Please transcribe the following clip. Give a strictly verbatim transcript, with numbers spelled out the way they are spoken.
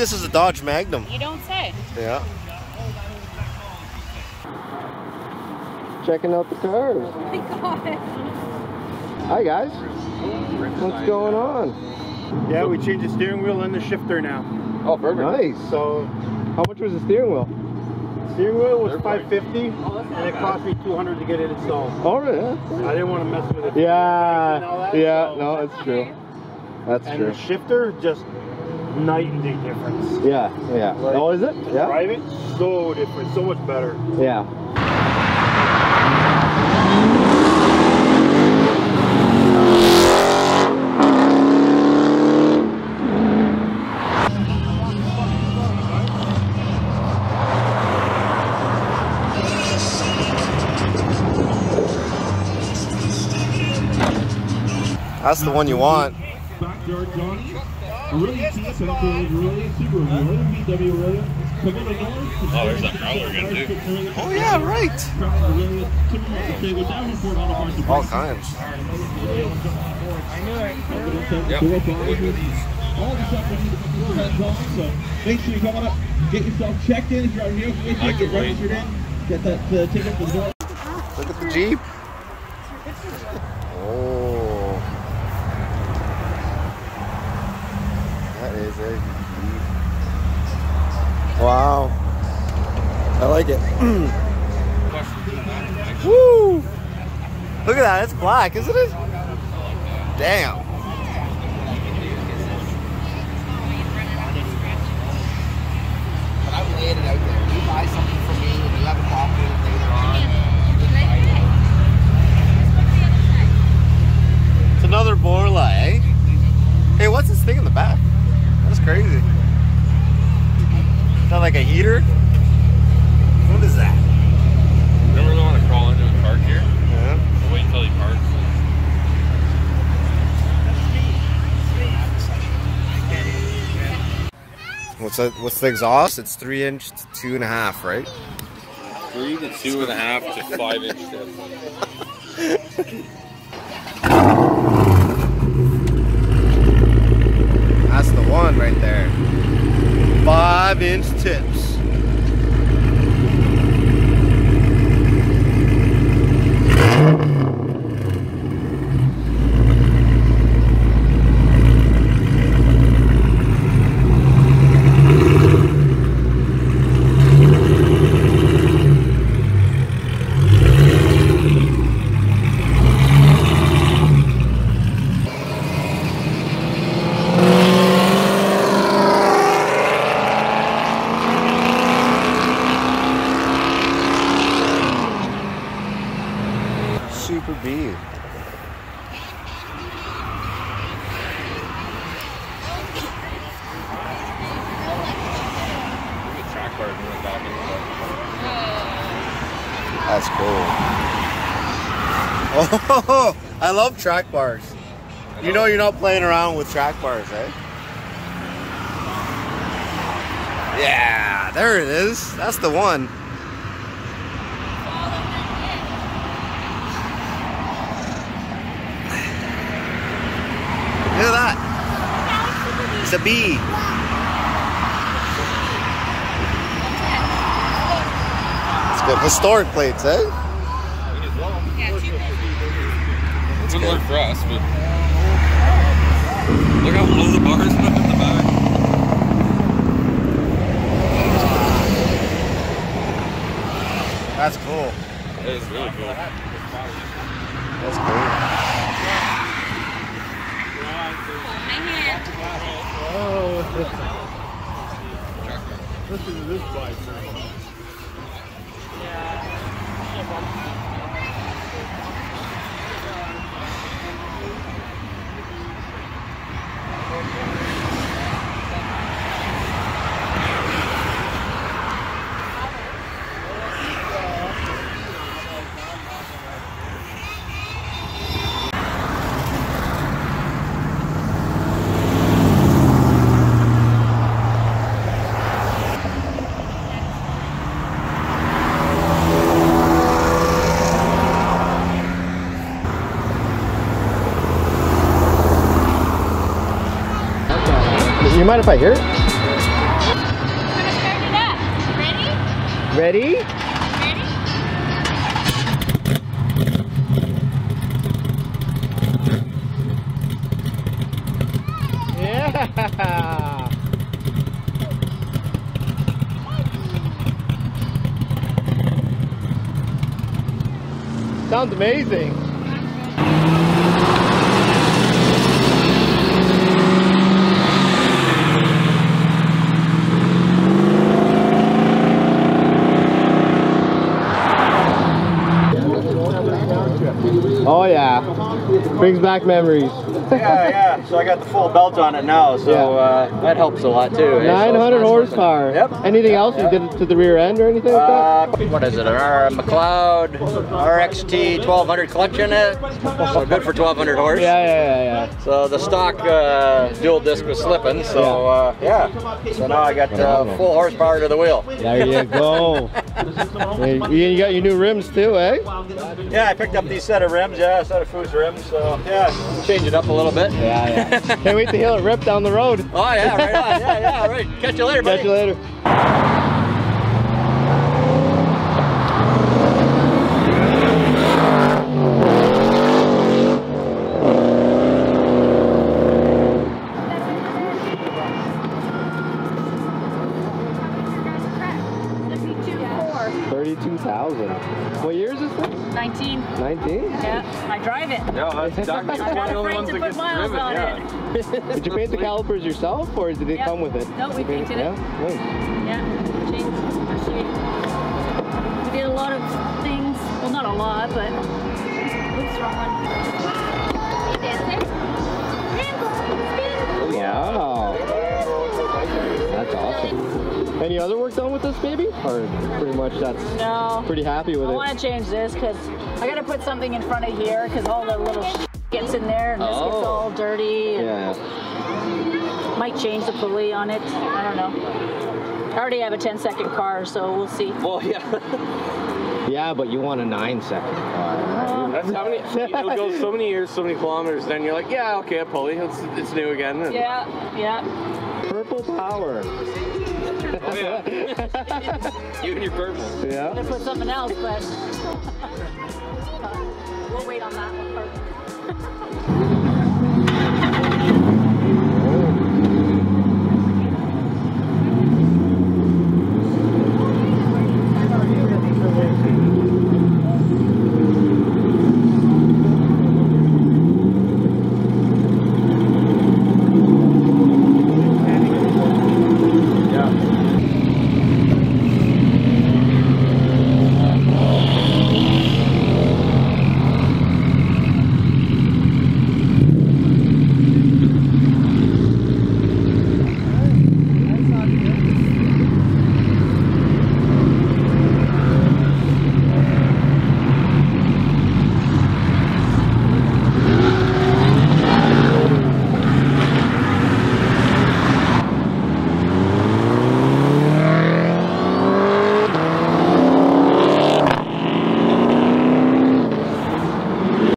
This is a Dodge Magnum. You don't say. Yeah. Checking out the cars. Oh my God. Hi guys. What's going on? Yeah, we changed the steering wheel and the shifter now. Oh, perfect. Nice. So, how much was the steering wheel? The steering wheel was five fifty, and it cost me two hundred to get it installed. Oh, really? Right. I didn't want to mess with it. Yeah. That, yeah. So. No, that's true. That's and true. And the shifter just. Night and day difference. Yeah, yeah. Like, oh, is it? Yeah. Private, so different, so much better. Yeah. That's the one you want. Really yes, cheap, really Subaru, really V W, really. Oh, there's that growler again, dude. Oh yeah, right. All kinds. I knew it. Yep. So make sure you come on up, get yourself checked in. If you're on here, get registered in. Get that uh, ticket for the door. Look at the Jeep. Oh. Wow, I like it. Woo! Look at that, it's black, isn't it? Damn. But I would lay it out there. You buy something for me, and you have a copy of it later on. It's another Borla, eh? Hey, what's this thing in the back? That's crazy. Is that like a heater? What is that? You don't really want to crawl into a park here. Yeah. So wait until he parks. What's that? What's the exhaust? It's three inch to two and a half, right? Three to two and a half to five inch. That's the one right there. Five inch tips. Super B. That's cool. Oh, I love track bars. You know you're not playing around with track bars, eh? Yeah, there it is. That's the one. Look at that. It's a bee. It's good. Historic plates, eh? It wouldn't work for us, but look how low the bars went up in the back. That's cool. That is really cool. That's cool. Oh, listen to this bike. You mind if I hear it? Ready? Ready? Yeah! Sounds amazing. Oh yeah, brings back memories. Yeah, yeah. So I got the full belt on it now, so yeah. uh, that helps a lot too. Eh? nine hundred so horsepower. Yep. Anything else yep. you did to the rear end or anything like uh, that? What is it? Our McLeod R X T twelve hundred clutch in it. So good for twelve hundred horse. Yeah, yeah, yeah. yeah. So the stock uh, dual disc was slipping, so uh, yeah. So now I got uh, full horsepower to the wheel. There you go. You got your new rims too, eh? Yeah, I picked up these set of rims. Yeah, a set of Foose rims. So yeah, change it up a little bit. Yeah, yeah. Can't wait to hear it rip down the road. Oh yeah, right on. Yeah, yeah, right. Catch you later, buddy. Catch you later. thirty-two thousand. What year is this thing? nineteen. nineteen? Yeah, I drive it. No, that's exactly I'm not afraid to put miles on yeah. it. Did you paint the calipers yourself, or did they yeah. come with it? No, we painted yeah. it. Yeah, yeah. Changed our shape. We did a lot of things. Well, not a lot, but looks wrong. Hey, dancing. Wow. That's awesome. Any other work done with this baby? Or pretty much that's no, pretty happy with I it? I want to change this because I got to put something in front of here because all the little shit gets in there and oh. this gets all dirty. And yeah. Might change the pulley on it. I don't know. I already have a ten second car, so we'll see. Well, yeah. yeah, but you want a nine second car. Um, that's how many, it'll go so many years, so many kilometers, then you're like, yeah, okay, a pulley. It's, it's new again. And yeah, yeah. Purple power. Oh, yeah. You and your purple. Yeah. I'm going to put something else, but we'll wait on that one first.